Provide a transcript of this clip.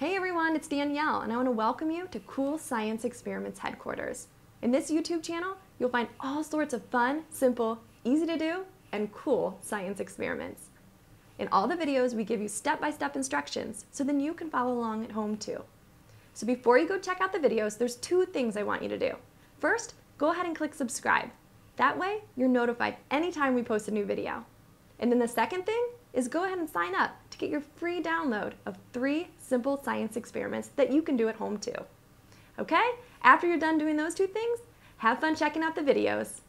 Hey everyone, it's Danielle, and I want to welcome you to Cool Science Experiments Headquarters. In this YouTube channel, you'll find all sorts of fun, simple, easy to do, and cool science experiments. In all the videos, we give you step-by-step instructions, so then you can follow along at home too. So before you go check out the videos, there's two things I want you to do. First, go ahead and click subscribe. That way, you're notified anytime we post a new video. And then the second thing is go ahead and sign up to get your free download of 3 simple science experiments that you can do at home too. Okay? After you're done doing those two things, have fun checking out the videos.